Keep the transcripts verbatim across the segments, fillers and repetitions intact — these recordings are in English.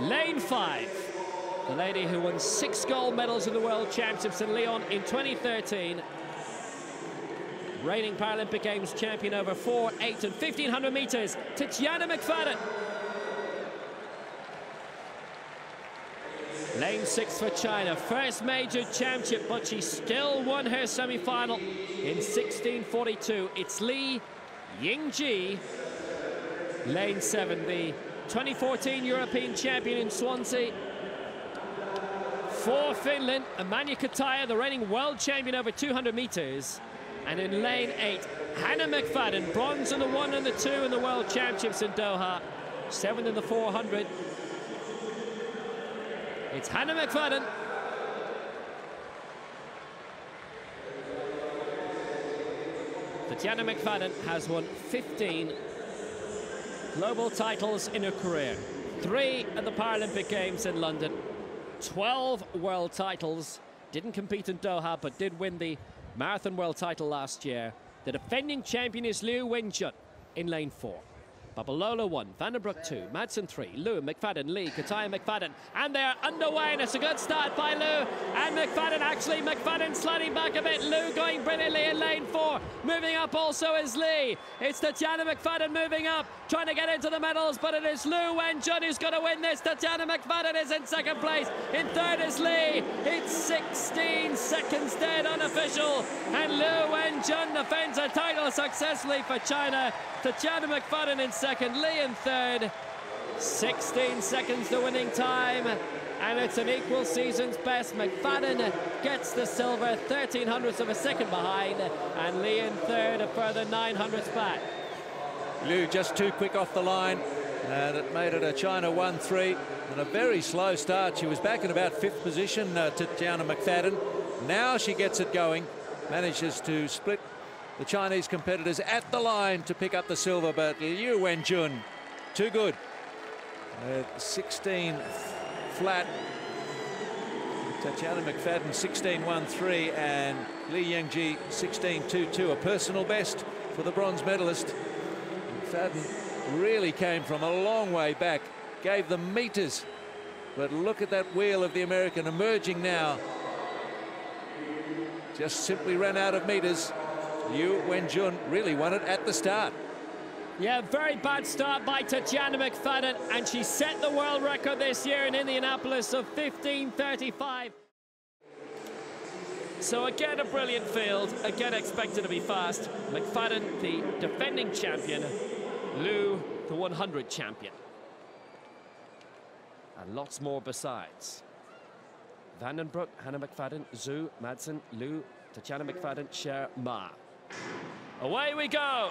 Lane five, the lady who won six gold medals in the World Championships in Lyon in twenty thirteen. Reigning Paralympic Games champion over four, eight, and fifteen hundred meters, Tatiana McFadden. Lane six for China, first major championship, but she still won her semi-final in sixteen forty-two. It's Li Yingji, lane seven, the twenty fourteen European champion in Swansea. For Finland, Amalia Kataja, the reigning world champion over two hundred meters. And in lane eight, Hannah McFadden, bronze in the one and the two in the World Championships in Doha, seventh in the four hundred. It's Hannah McFadden. Tatiana McFadden has won fifteen global titles in her career, three at the Paralympic Games in London, twelve world titles. Didn't compete in Doha, but did win the marathon world title last year. The defending champion is Liu Wenjun in lane four. Babalola one, Vandenbroek two, Madsen three, Liu, McFadden, Lee, Kataja, McFadden, and they're underway, and it's a good start by Liu, and McFadden, actually, McFadden sliding back a bit, Liu going brilliantly in lane four, moving up also is Lee. It's Tatiana McFadden moving up, trying to get into the medals, but it is Liu Wenjun who's going to win this. Tatiana McFadden is in second place, in third is Lee. It's sixteen seconds dead, unofficial, and Liu Wenjun defends her title successfully for China. Tatiana McFadden in second, Lee in third. sixteen seconds the winning time, and it's an equal season's best. McFadden gets the silver, thirteen hundredths of a second behind, and Lee in third, a further nine hundredths back. Liu just too quick off the line, and it made it a China one three, and a very slow start. She was back in about fifth position, uh, Tatiana McFadden. Now she gets it going, manages to split the Chinese competitors at the line to pick up the silver, but Liu Wenjun, too good. At sixteen flat, Tatiana McFadden sixteen one three and Li Yingji sixteen two two, a personal best for the bronze medalist. McFadden really came from a long way back, gave them meters, but look at that wheel of the American emerging now. Just simply ran out of meters. Liu Wenjun really won it at the start. Yeah, very bad start by Tatiana McFadden, and she set the world record this year in Indianapolis of fifteen thirty-five. So again, a brilliant field, again expected to be fast. McFadden, the defending champion, Liu, the one hundred champion. And lots more besides. Vandenbroek, Hannah McFadden, Zhu, Madsen, Liu, Tatiana McFadden, Cher, Ma. Away we go.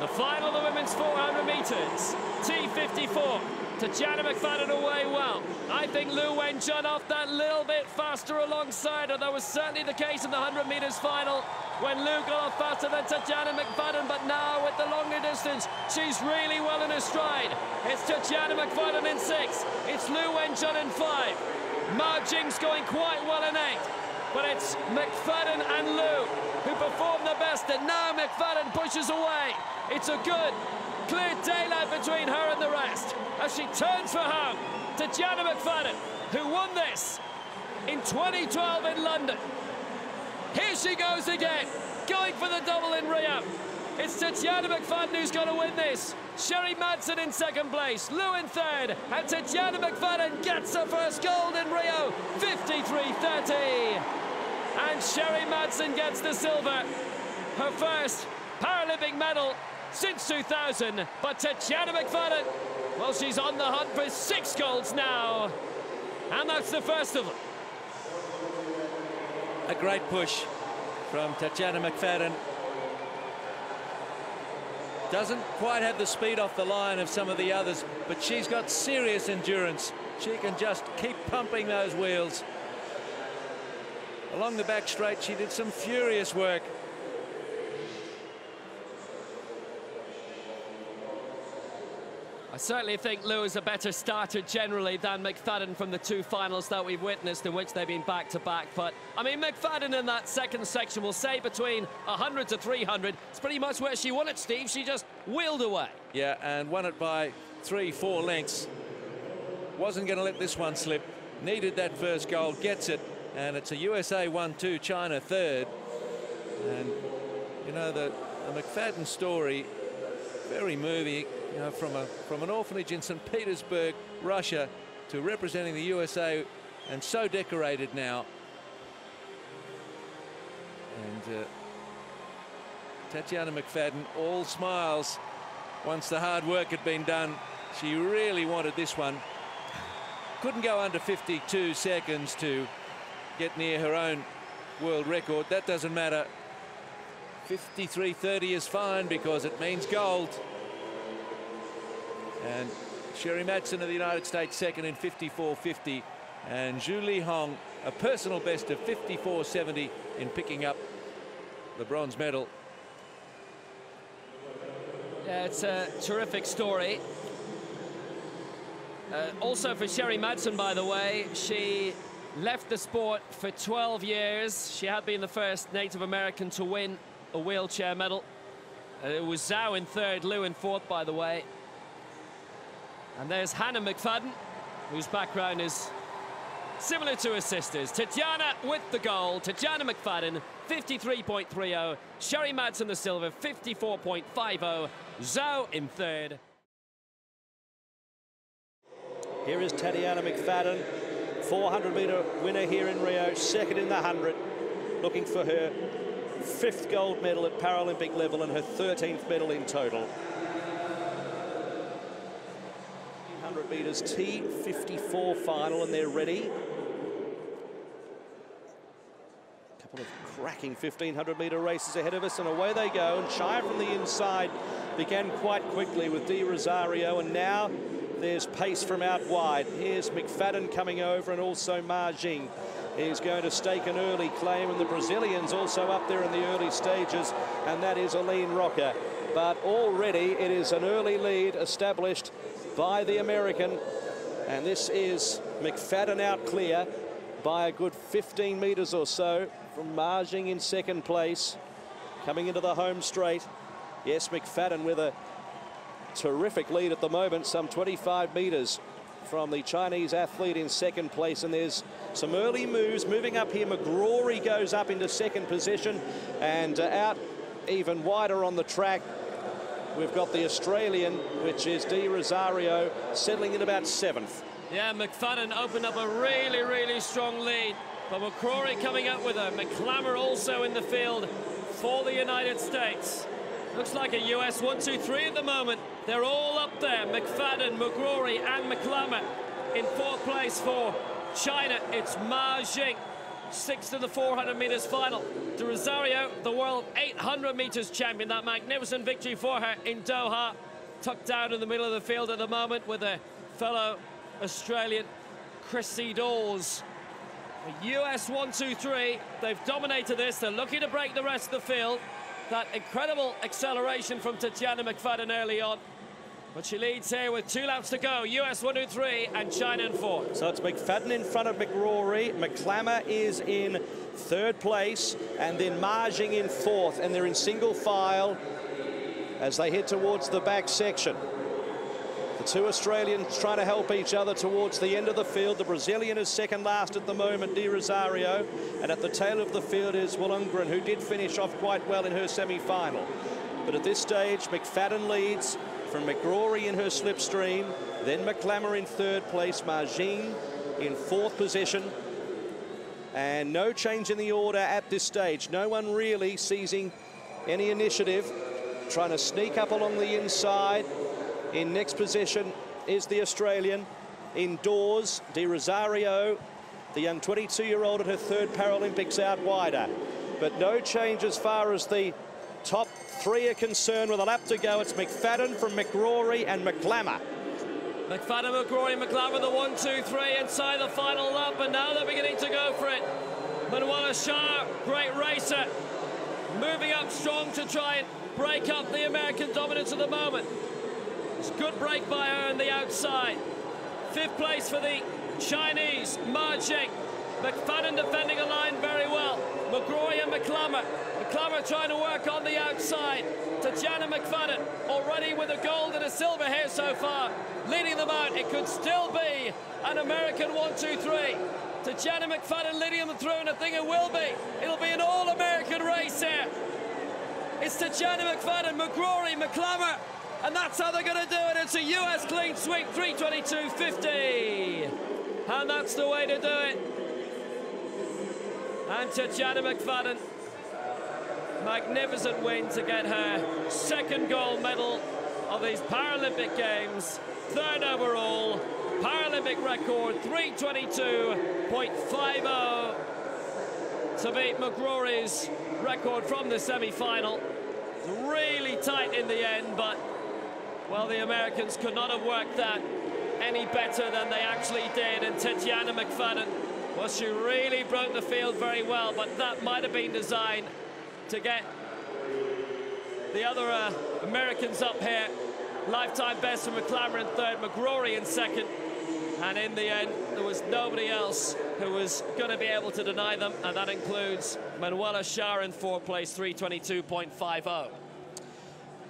The final of the women's four hundred meters. T fifty-four. Tatiana McFadden away well. I think Liu Wenjun off that little bit faster alongside her. That was certainly the case in the one hundred meters final when Liu got off faster than Tatiana McFadden. But now with the longer distance, she's really well in her stride. It's Tatiana McFadden in six. It's Liu Wenjun in five. Ma Jing's going quite well in eight. But it's McFadden and Liu who perform the best, and now McFadden pushes away. It's a good, clear daylight between her and the rest as she turns for home. Tatiana McFadden, who won this in twenty twelve in London. Here she goes again, going for the double in Rio. It's Tatiana McFadden who's going to win this. Sherry Madsen in second place, Liu in third, and Tatiana McFadden gets her first gold in Rio, fifty-three thirty. And Sherry Madsen gets the silver, her first Paralympic medal since two thousand. But Tatiana McFadden, well, she's on the hunt for six golds now, and that's the first of them. A great push from Tatiana McFadden. Doesn't quite have the speed off the line of some of the others, but she's got serious endurance. She can just keep pumping those wheels. Along the back straight, she did some furious work. I certainly think Liu is a better starter generally than McFadden from the two finals that we've witnessed, in which they've been back-to-back. -back. But, I mean, McFadden in that second section, will say between one hundred to three hundred, it's pretty much where she won it, Steve. She just wheeled away. Yeah, and won it by three, four lengths. wasn't going to let this one slip. Needed that first goal, gets it, and it's a U S A one two, China third. And, you know, the, the McFadden story, very moving, you know, from, a, from an orphanage in Saint Petersburg, Russia, to representing the U S A, and so decorated now. And uh, Tatiana McFadden, all smiles. Once the hard work had been done, she really wanted this one. Couldn't go under fifty-two seconds to get near her own world record. That doesn't matter. fifty-three thirty is fine because it means gold. And Sherry Madsen of the United States second in fifty-four fifty. And Zhu Li Hong, a personal best of fifty-four seventy in picking up the bronze medal. Yeah, it's a terrific story. Uh, also for Sherry Madsen, by the way, she left the sport for twelve years. She had been the first Native American to win a wheelchair medal. Uh, it was Zhao in third, Liu in fourth, by the way. And there's Hannah McFadden, whose background is similar to her sisters. Tatiana with the gold. Tatiana McFadden, fifty-three point three oh. Sherry Madsen, the silver, fifty-four point five oh. Zhao in third. Here is Tatiana McFadden, four hundred metre winner here in Rio, second in the one hundred, looking for her fifth gold medal at Paralympic level and her thirteenth medal in total. one hundred metres T fifty-four final, and they're ready. A couple of cracking fifteen hundred metre races ahead of us, and away they go. And Shire from the inside began quite quickly with Di Rosario, and now there's pace from out wide. Here's McFadden coming over, and also Ma Jing is going to stake an early claim, and the Brazilians also up there in the early stages, and that is Aline Roca. But already it is an early lead established by the American, and this is McFadden out clear by a good fifteen metres or so from Ma Jing in second place. Coming into the home straight, yes, McFadden with a terrific lead at the moment, some twenty-five metres from the Chinese athlete in second place. And there's some early moves moving up here. McGrory goes up into second position, and uh, out even wider on the track we've got the Australian, which is Di Rosario, settling in about seventh. Yeah, McFadden opened up a really really strong lead, but McCrory coming up with her. McClammer also in the field for the United States. Looks like a U S one two three at the moment. They're all up there. McFadden, McGrory and McClammer. In fourth place for China, it's Ma Jing, sixth in the four hundred metres final. Di Rosario, the world eight hundred metres champion. That magnificent victory for her in Doha. Tucked down in the middle of the field at the moment with her fellow Australian, Chrissy Dawes. The U S one two three, they've dominated this. They're looking to break the rest of the field. That incredible acceleration from Tatiana McFadden early on. But she leads here with two laps to go. U S one two three and China in fourth. So it's McFadden in front of McRory. McClammer is in third place, and then Ma Jing in fourth. And they're in single file as they head towards the back section. The two Australians trying to help each other towards the end of the field. The Brazilian is second last at the moment, Di Rosario. And at the tail of the field is Wollongren, who did finish off quite well in her semi-final. But at this stage, McFadden leads from McGrory in her slipstream, then McClammer in third place, Ma Jing in fourth position. And no change in the order at this stage. No one really seizing any initiative. Trying to sneak up along the inside. In next position is the Australian. Indoors, Di Rosario, the young twenty-two-year-old at her third Paralympics, out wider. But no change as far as the top three are concerned. With a lap to go, it's McFadden from McGrory and McClammer. McFadden, McGrory, McClammer, the one, two, three inside the final lap, and now they're beginning to go for it. Manuela Shah, great racer, moving up strong to try and break up the American dominance at the moment. It's good break by her on the outside. Fifth place for the Chinese, Ma Jing. McFadden defending a line very well. McGroy and McClammer. McClammer trying to work on the outside. Tatjana McFadden already with a gold and a silver here so far. Leading them out. It could still be an American one two three. Tatjana McFadden leading them through, and I think it will be. It'll be an all-American race here. It's Tatjana McFadden, McGrory, McClammer, and that's how they're going to do it. It's a U S clean sweep, three twenty-two fifty. And that's the way to do it. And Tatjana McFadden, magnificent win to get her second gold medal of these Paralympic Games, third overall. Paralympic record, three twenty-two fifty to beat McGrory's record from the semi-final. Really tight in the end, but, well, the Americans could not have worked that any better than they actually did. And Tatjana McFadden, well, she really broke the field very well, but that might have been designed to get the other uh, Americans up here. Lifetime best for McClammer in third, McGrory in second. And in the end, there was nobody else who was going to be able to deny them, and that includes Manuela Schauer in fourth place, three twenty-two fifty.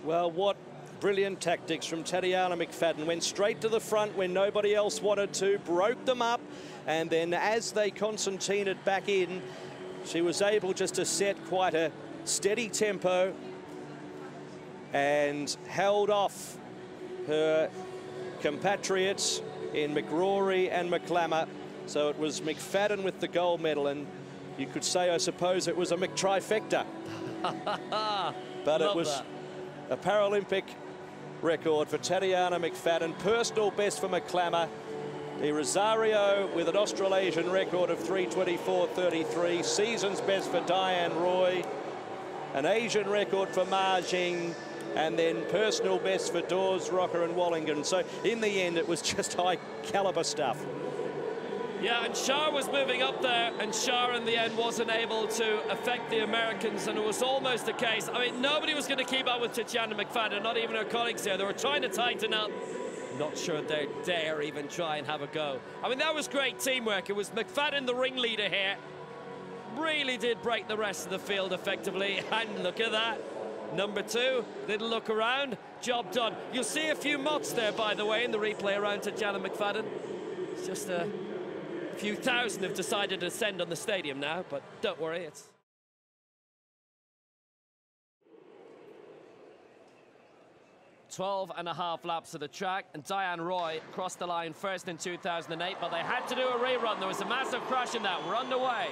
Well, what brilliant tactics from Tatjana McFadden. Went straight to the front when nobody else wanted to, broke them up, and then as they concertinaed back in, she was able just to set quite a steady tempo and held off her compatriots in McGrory and McClammer. So it was McFadden with the gold medal, and you could say, I suppose, it was a McTrifecta. But Love it was that. A Paralympic record for Tatjana McFadden, personal best for McClammer. De Rosario with an Australasian record of three twenty-four thirty-three, season's best for Diane Roy, an Asian record for Ma Jing, and then personal best for Dawes, Rocker and Wallingen. So in the end, it was just high caliber stuff. Yeah, and Schauer was moving up there, and Schauer in the end wasn't able to affect the Americans, and it was almost the case. I mean, nobody was going to keep up with Tatjana McFadden, not even her colleagues there. They were trying to tighten up. Not sure they dare even try and have a go. I mean, that was great teamwork. It was McFadden the ringleader here. Really did break the rest of the field effectively, and look at that. Number two, little look around, job done. You'll see a few mods there, by the way, in the replay around Tatjana McFadden. It's just a few thousand have decided to ascend on the stadium now, but don't worry, it's... twelve and a half laps of the track, and Diane Roy crossed the line first in two thousand eight, but they had to do a rerun. There was a massive crash in that. We're underway.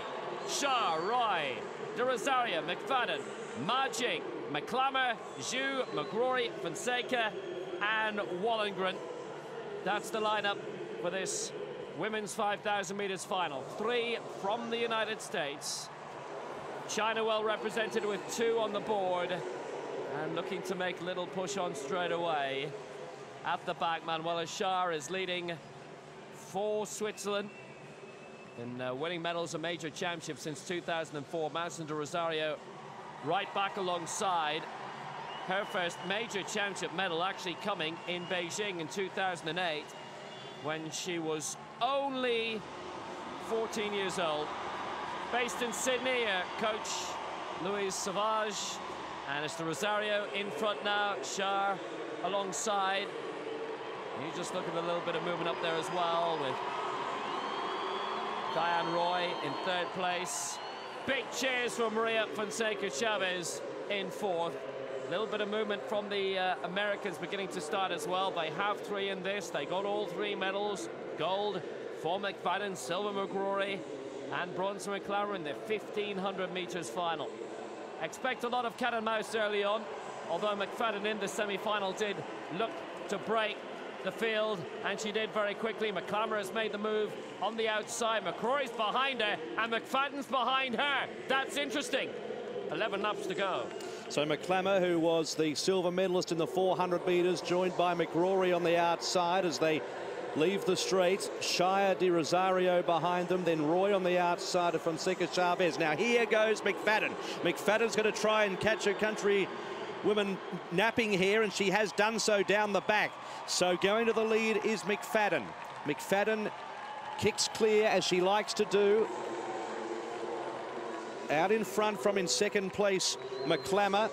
Shah, Roy, De Rosario, McFadden, Majik, McClammer, Zhu, McGrory, Fonseca, and Wallengren. That's the lineup for this women's five thousand meters final. Three from the United States. China well represented with two on the board, and looking to make a little push on straight away. At the back, Manuela Schauer is leading for Switzerland, in uh, winning medals at major championships since two thousand four. Madison de Rosario right back alongside. Her first major championship medal actually coming in Beijing in two thousand eight, when she was only fourteen years old. Based in Sydney, uh, coach Luis Savage, and it's de Rosario in front now, Schauer alongside. You just look at a little bit of movement up there as well, with Diane Roy in third place. Big cheers from Maria Fonseca Chavez in fourth. A little bit of movement from the uh, Americans beginning to start as well. They have three in this. They got all three medals. Gold for McFadden, silver McGrory, and bronze for McClammer in the fifteen hundred meters final. Expect a lot of cat and mouse early on, although McFadden in the semi-final did look to break the field, and she did very quickly. McClammer has made the move on the outside. McCrory's behind her, and McFadden's behind her. That's interesting. eleven laps to go. So McClammer, who was the silver medalist in the four hundred meters, joined by McGrory on the outside as they leave the straight. Schauer, de Rosario behind them, then Roy on the outside of Fonseca Chavez. Now here goes McFadden. McFadden's going to try and catch her country women napping here, and she has done so down the back. So going to the lead is McFadden. McFadden Kicks clear, as she likes to do. Out in front from in second place, McClammer,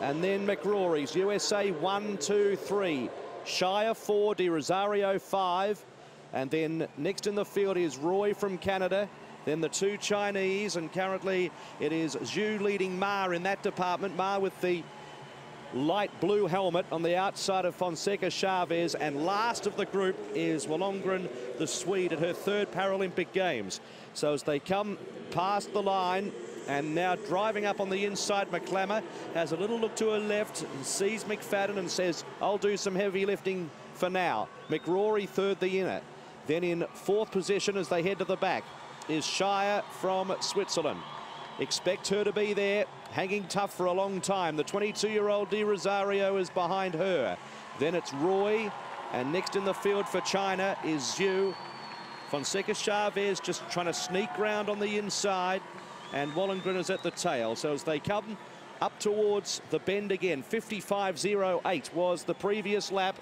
and then McRory's. U S A one, two, three. Shire four, De Rosario five. And then next in the field is Roy from Canada. Then the two Chinese, and currently it is Zhu leading Ma in that department. Ma with the light blue helmet on the outside of Fonseca Chavez, and last of the group is Wollongren, the Swede, at her third Paralympic Games. So as they come past the line, and now driving up on the inside, McClammer has a little look to her left, and sees McFadden and says, I'll do some heavy lifting for now. McRory third, the inner. Then in fourth position as they head to the back is Shire from Switzerland. Expect her to be there, hanging tough for a long time. The twenty-two-year-old De Rosario is behind her. Then it's Roy, and next in the field for China is Zhu. Fonseca Chavez just trying to sneak round on the inside, and Wollongren is at the tail. So as they come up towards the bend again, fifty-five oh eight was the previous lap,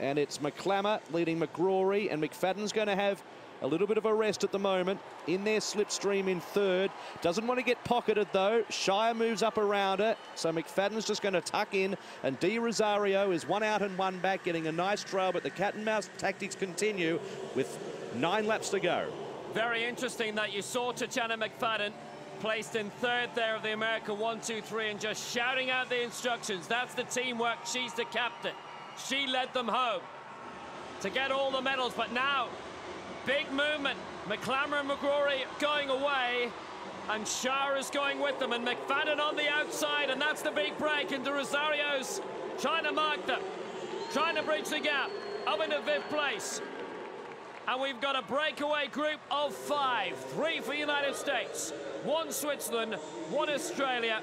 and it's McClammer leading McRory, and McFadden's going to have a little bit of a rest at the moment. In their slipstream in third. Doesn't want to get pocketed, though. Shire moves up around her. So McFadden's just going to tuck in. And De Rosario is one out and one back, getting a nice trail. But the cat and mouse tactics continue with nine laps to go. Very interesting that you saw Tatiana McFadden placed in third there of the American one, two, three, and just shouting out the instructions. That's the teamwork. She's the captain. She led them home to get all the medals. But now, big movement. McClammer and McRory going away, and Shire is going with them, and McFadden on the outside, and that's the big break, and De Rosario's trying to mark them, trying to bridge the gap, up into fifth place. And we've got a breakaway group of five. Three for United States, one Switzerland, one Australia,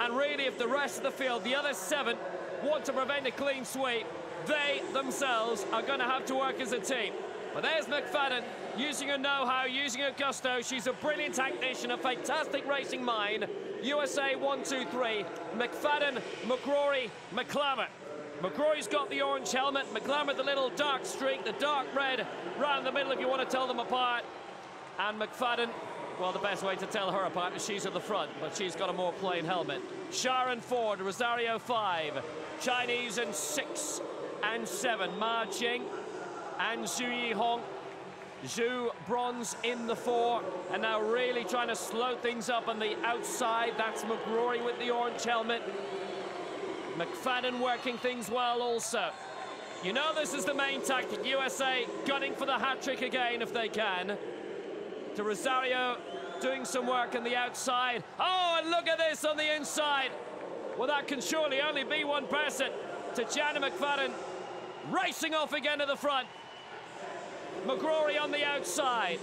and really if the rest of the field, the other seven, want to prevent a clean sweep, they themselves are going to have to work as a team. But there's McFadden, using her know-how, using her gusto. She's a brilliant tactician, a fantastic racing mind. U S A one, two, three. McFadden, McRory, McClammer. McRory's got the orange helmet. McClammer, the little dark streak, the dark red round the middle if you want to tell them apart. And McFadden, well, the best way to tell her apart is she's at the front, but she's got a more plain helmet. Sharon Ford, Rosario five, Chinese in six and seven. Ma Ching and Zhu Yihong. Zhu bronze in the four, and now really trying to slow things up on the outside. That's McRory with the orange helmet. McFadden working things well also. You know this is the main tactic. U S A gunning for the hat-trick again if they can. De Rosario doing some work on the outside. Oh, and look at this on the inside. Well, that can surely only be one person. Tatiana McFadden racing off again to the front. McRory on the outside,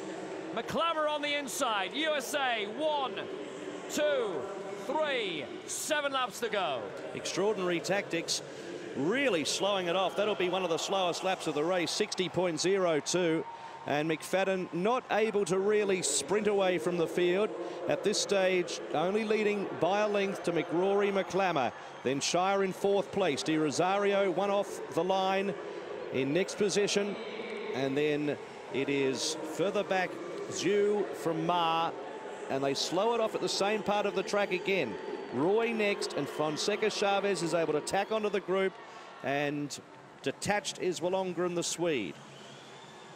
McClammer on the inside. U S A one, two, three, seven laps to go. Extraordinary tactics, really slowing it off. That'll be one of the slowest laps of the race, sixty point oh two. And McFadden not able to really sprint away from the field at this stage, only leading by a length to McRory, McClammer. Then Shire in fourth place, De Rosario one off the line in next position. And then it is further back, Zhu from Ma, and they slow it off at the same part of the track again. Roy next, and Fonseca Chavez is able to tack onto the group, and detached is Wollongren, the Swede.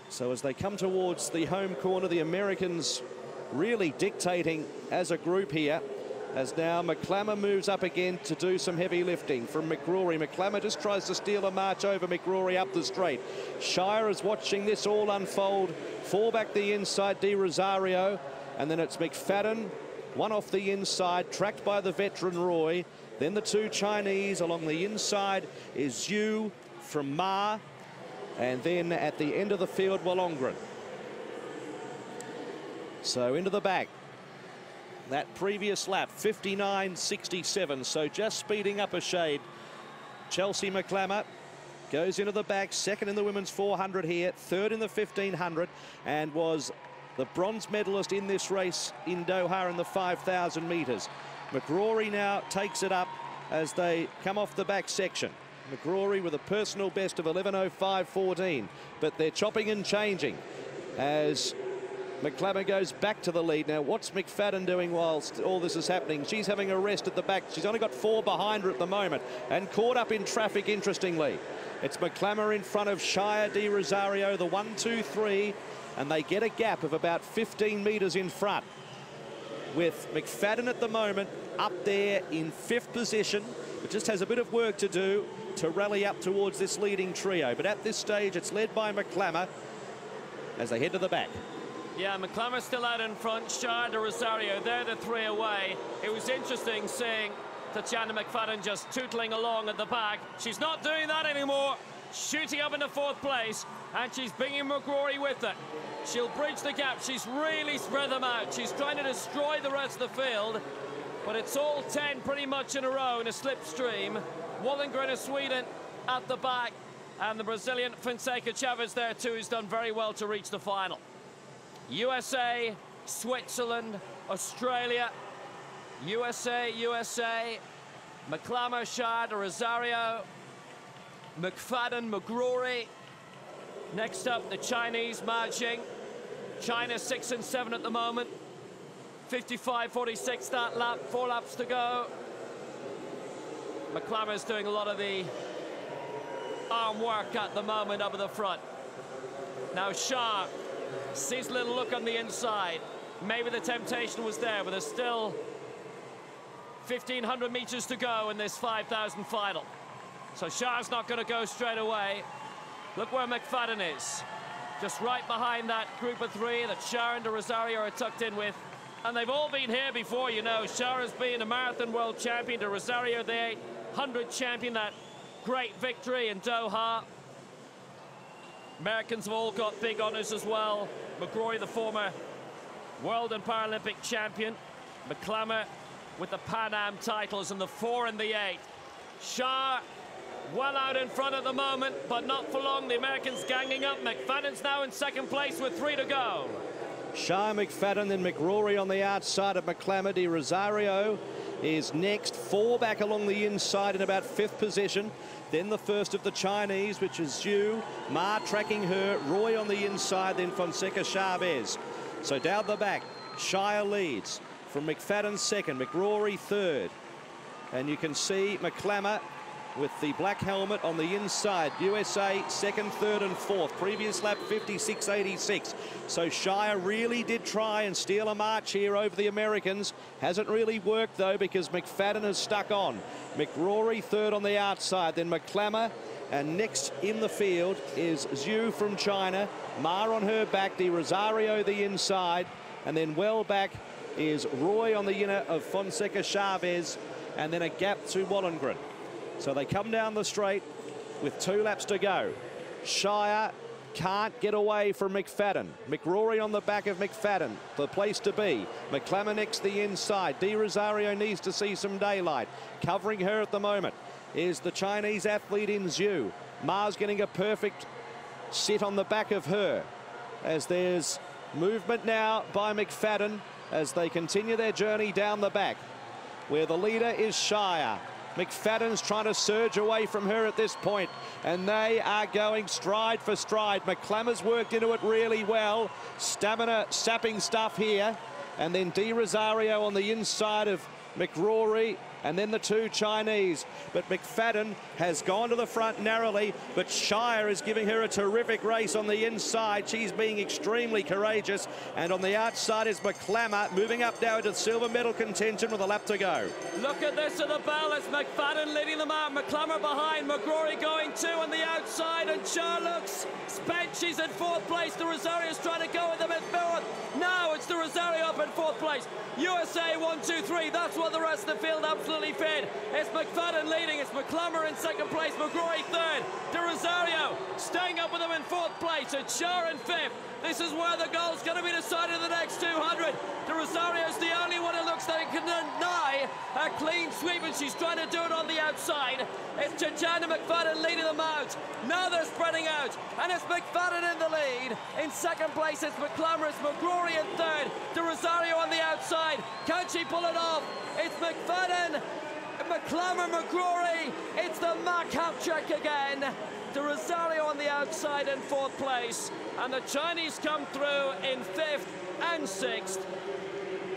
So as they come towards the home corner, the Americans really dictating as a group here, as now McClammer moves up again to do some heavy lifting from McRory. McClammer just tries to steal a march over McRory up the straight. Shire is watching this all unfold. Four back the inside, De Rosario, and then it's McFadden, one off the inside, tracked by the veteran Roy. Then the two Chinese along the inside is Zhu from Ma, and then at the end of the field, Wollongren. So into the back. That previous lap, fifty-nine sixty-seven, so just speeding up a shade. Chelsea McClammer goes into the back, second in the women's four hundred here, third in the fifteen hundred, and was the bronze medalist in this race in Doha in the five thousand metres. McRory now takes it up as they come off the back section. McRory with a personal best of eleven oh five fourteen, but they're chopping and changing. as McClamer goes back to the lead. Now, what's McFadden doing whilst all this is happening? She's having a rest at the back. She's only got four behind her at the moment and caught up in traffic, interestingly. It's McClamer in front of Shire Di Rosario, the one, two, three, and they get a gap of about fifteen metres in front, with McFadden at the moment up there in fifth position, but just has a bit of work to do to rally up towards this leading trio. But at this stage, it's led by McClamer as they head to the back. Yeah, McClamer's still out in front, Shire Di Rosario, they're the three away. It was interesting seeing Tatiana McFadden just tootling along at the back. She's not doing that anymore, shooting up into fourth place, and she's bringing McCrory with it. She'll bridge the gap, she's really spread them out, she's trying to destroy the rest of the field, but it's all ten pretty much in a row in a slipstream. Wallengren of Sweden at the back, and the Brazilian Fonseca Chavez there too, who's done very well to reach the final. U S A, Switzerland, Australia, U S A, U S A, McClamer, Shire Di Rosario, McFadden, McCrory. Next up, the Chinese marching. China six and seven at the moment. fifty-five forty-six that lap, four laps to go. McClamer's doing a lot of the arm work at the moment up at the front. Now Shire sees a little look on the inside. Maybe the temptation was there, but there's still fifteen hundred metres to go in this five thousand final. So Shire's not going to go straight away. Look where McFadden is. Just right behind that group of three that Shire and Di Rosario are tucked in with. And they've all been here before, you know. Shire has been a marathon world champion, Di Rosario the eight hundred champion, that great victory in Doha. Americans have all got big honours as well. McCrory, the former world and Paralympic champion. McClamer with the Pan Am titles and the four and the eight. Shire well out in front at the moment, but not for long. The Americans ganging up. McFadden's now in second place with three to go. Shire, McFadden, then McCrory on the outside of McClamer. Di Rosario is next, four back along the inside in about fifth position. Then the first of the Chinese, which is Zhu. Ma tracking her, Roy on the inside, then Fonseca Chavez. So down the back, Shire leads from McFadden second, McCrory third. And you can see McClamer with the black helmet on the inside. U S A second, third and fourth. Previous lap fifty-six eighty-six. So Shire really did try and steal a march here over the Americans. Hasn't really worked though, because McFadden has stuck on. McCrory third on the outside, then McClamer. And next in the field is Zhu from China. Ma on her back, Di Rosario the inside. And then well back is Roy on the inner of Fonseca Chavez. And then a gap to Wallengren. So they come down the straight with two laps to go. Shire can't get away from McFadden. McCrory on the back of McFadden, the place to be. McClamer next the inside. Di Rosario needs to see some daylight. Covering her at the moment is the Chinese athlete in Zhu. Ma's getting a perfect sit on the back of her, as there's movement now by McFadden as they continue their journey down the back, where the leader is Shire. McFadden's trying to surge away from her at this point, and they are going stride for stride. McClamer's worked into it really well. Stamina sapping stuff here. And then Di Rosario on the inside of McCrory, and then the two Chinese. But McFadden has gone to the front narrowly, but Shire is giving her a terrific race on the inside. She's being extremely courageous. And on the outside is McClamer, moving up now to silver medal contention with a lap to go. Look at this at the bell. It's McFadden leading them out. McClamer behind. McCrory going two on the outside. And Shire looks spent. She's in fourth place. Di Rosario's trying to go with them in fourth. Now it's Di Rosario up in fourth place. U S A one, two, three. That's what the rest of the field up. Fed. It's McFadden leading, it's McClamer in second place, McCrory third, Di Rosario staying up with them in fourth place, and Shire in fifth. This is where the goal's going to be decided in the next two hundred. Di Rosario's the only one who looks that it can deny a clean sweep, and she's trying to do it on the outside. It's Tatiana McFadden leading them out. Now they're spreading out, and it's McFadden in the lead. In second place, it's McClamer, it's McCrory in third, Di Rosario on the outside. Can she pull it off? It's McFadden, McClamer, McCrory. It's the Mac hat trick again. to Rosario on the outside in fourth place. And the Chinese come through in fifth and sixth.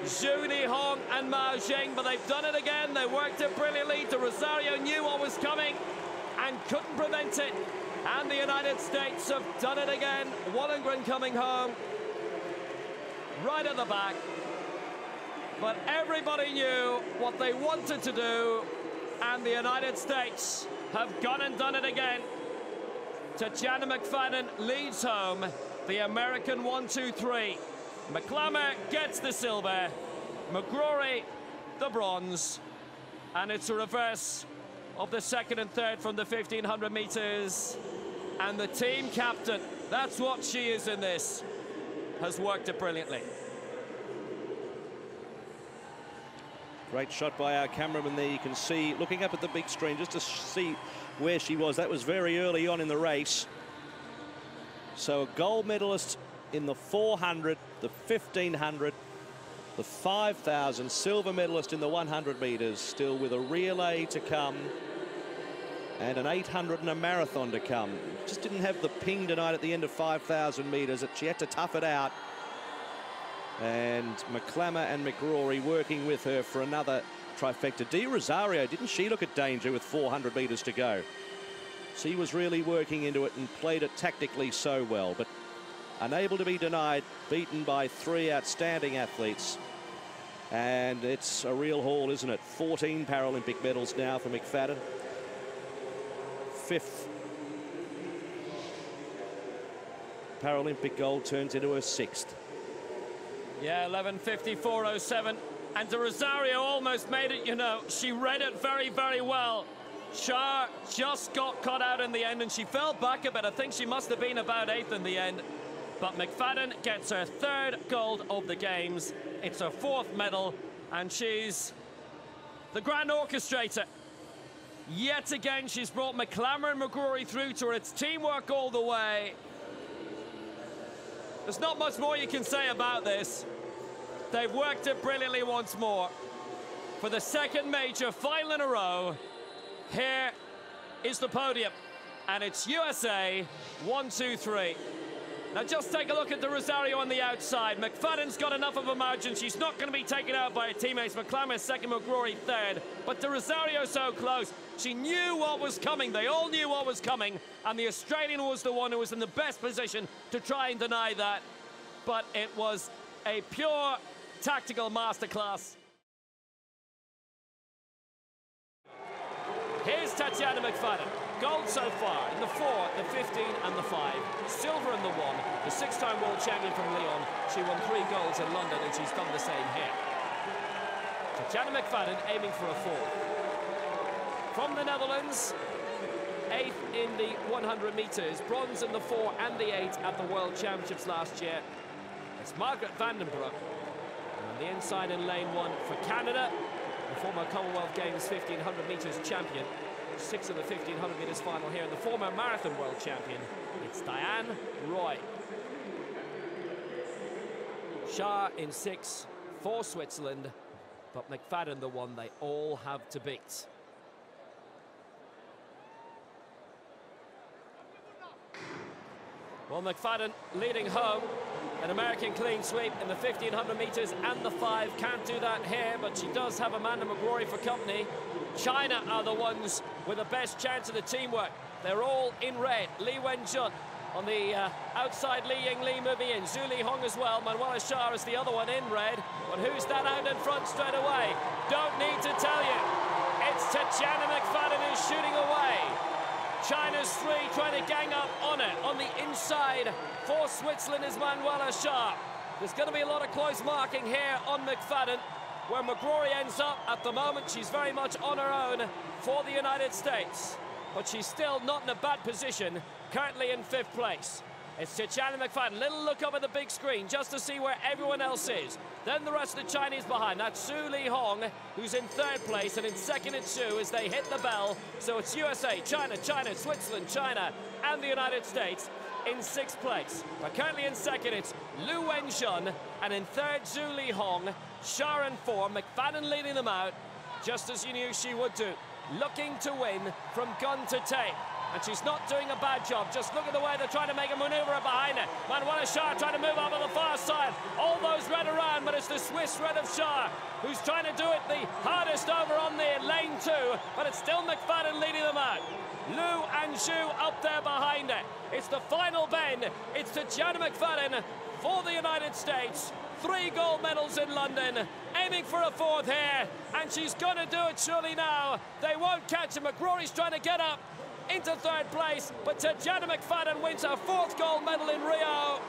Zhu Nihong and Mao Zheng, but they've done it again. They worked it brilliantly. De Rosario knew what was coming and couldn't prevent it. And the United States have done it again. Wollongren coming home right at the back. But everybody knew what they wanted to do, and the United States have gone and done it again. Tatjana McFadden leads home the American one two three. McClammer gets the silver, McGrory the bronze, and it's a reverse of the second and third from the fifteen hundred meters. And the team captain, that's what she is in this, has worked it brilliantly. Great shot by our cameraman there. You can see, looking up at the big screen, just to see where she was. That was very early on in the race. So a gold medalist in the four hundred, the fifteen hundred, the five thousand, silver medalist in the one hundred meters, still with a relay to come, and an eight hundred and a marathon to come. Just didn't have the ping tonight at the end of five thousand meters. She had to tough it out. And McClammer and McGrory working with her for another trifecta. De Rosario, didn't she look at danger with four hundred meters to go? She was really working into it and played it tactically so well, but unable to be denied, beaten by three outstanding athletes. And it's a real haul, isn't it? fourteen Paralympic medals now for McFadden. Fifth Paralympic gold turns into her sixth. Yeah, eleven fifty-four oh seven. And De Rosario almost made it, you know. She read it very, very well. Char just got caught out in the end, and she fell back a bit. I think she must have been about eighth in the end. But McFadden gets her third gold of the Games. It's her fourth medal, and she's the grand orchestrator. Yet again, she's brought McClammer and McGrory through to her. It's teamwork all the way. There's not much more you can say about this. They've worked it brilliantly once more. For the second major final in a row, here is the podium. And it's U S A, one, two, three. Now just take a look at De Rosario on the outside. McFadden's got enough of a margin. She's not going to be taken out by her teammates. McClammer second, McGrory third. But De Rosario so close. She knew what was coming. They all knew what was coming. And the Australian was the one who was in the best position to try and deny that. But it was a pure tactical masterclass. Here's Tatjana McFadden. Gold so far in the four, the fifteen and the five. Silver in the one. The six-time world champion from Lyon. She won three golds in London, and she's done the same here. Tatjana McFadden aiming for a fourth. From the Netherlands, eighth in the one hundred meters. Bronze in the four and the eight at the World Championships last year. It's Margaret Vandenbroek on the inside in lane one for Canada. The former Commonwealth Games fifteen hundred meters champion. Six of the fifteen hundred meters final here, and the former marathon world champion. It's Diane Roy. Shah in six for Switzerland, but McFadden the one they all have to beat. Well, McFadden leading home. An American clean sweep in the fifteen hundred meters and the five. Can't do that here, but she does have Amanda McGrory for company. China are the ones with the best chance of the teamwork. They're all in red. Li Wenjun on the uh, outside, Li Yingli moving in. Zhu Nihong as well. Manuela Shah is the other one in red. But who's that out in front straight away? Don't need to tell you. It's Tatjana McFadden who's shooting away. China's three trying to gang up on it. On the inside for Switzerland is Manuela Shah. There's going to be a lot of close marking here on McFadden. Where McGrory ends up at the moment, she's very much on her own for the United States. But she's still not in a bad position, currently in fifth place. It's Tatjana McFadden. Little look up at the big screen just to see where everyone else is. Then the rest of the Chinese behind. That's Zhu Nihong, who's in third place, and in second it's Zhu as they hit the bell. So it's U S A, China, China, Switzerland, China, and the United States in sixth place. But currently in second, it's Lu Wenjun, and in third, Zhu Nihong. Shah in four, McFadden leading them out, just as you knew she would do. Looking to win from gun to tape. and she's not doing a bad job. Just look at the way they're trying to make a manoeuvre behind her. Manuela Shah trying to move up on the far side. All those red around, but it's the Swiss red of Shah who's trying to do it the hardest over on there, lane two, but it's still McFadden leading them out. Liu and Zhu up there behind her. It's the final bend. It's Tatjana McFadden for the United States. Three gold medals in London, aiming for a fourth here, and she's going to do it surely now. They won't catch her. McCrory's trying to get up into third place, but Tatjana McFadden wins her fourth gold medal in Rio.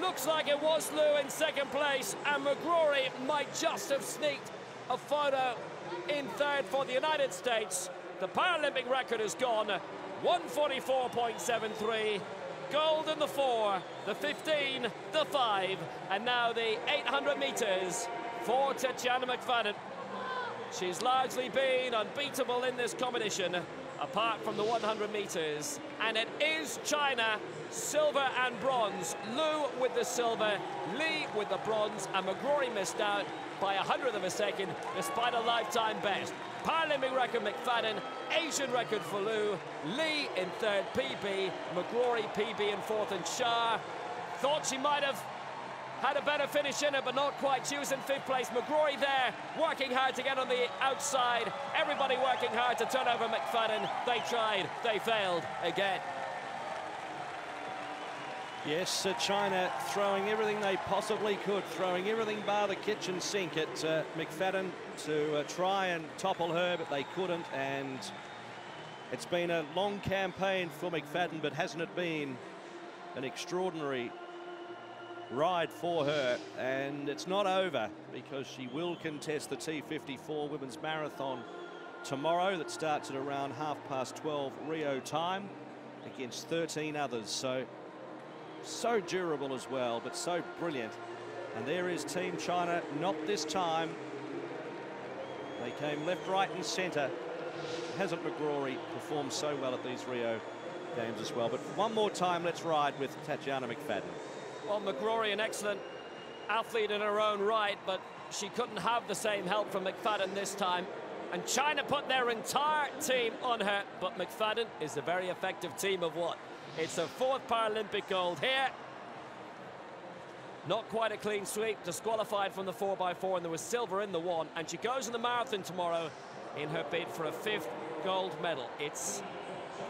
Looks like it was Liu in second place, and McCrory might just have sneaked a photo in third for the United States. The Paralympic record is gone, one forty-four point seven three. Gold in the four, the fifteen, the five, and now the eight hundred metres for Tatjana McFadden. She's largely been unbeatable in this competition, apart from the one hundred metres. And it is China, silver and bronze. Liu with the silver, Li with the bronze, and McCrory missed out by a hundredth of a second, despite a lifetime best. Paralympic record McFadden, Asian record for Liu, Li in third P B, McCrory P B in fourth, and Shah thought she might have had a better finish in it, but not quite. She was in fifth place. McCrory there, working hard to get on the outside. Everybody working hard to turn over McFadden. They tried, they failed again. Yes, uh, China throwing everything they possibly could, throwing everything bar the kitchen sink at uh, McFadden to uh, try and topple her, but they couldn't. And it's been a long campaign for McFadden, but hasn't it been an extraordinary ride for her? And it's not over, because she will contest the T fifty-four Women's Marathon tomorrow. That starts at around half past twelve Rio time against thirteen others. So. So durable as well, but so brilliant. And there is Team China, not this time. They came left, right and centre. Hasn't McCrory performed so well at these Rio games as well? But one more time, let's ride with Tatjana McFadden. Well, McCrory, an excellent athlete in her own right, but she couldn't have the same help from McFadden this time. And China put their entire team on her, but McFadden is a very effective team of what? It's a fourth Paralympic gold here. Not quite a clean sweep, disqualified from the four by four, and there was silver in the one, and she goes in the marathon tomorrow in her bid for a fifth gold medal. It's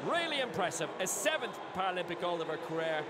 really impressive, a seventh Paralympic gold of her career.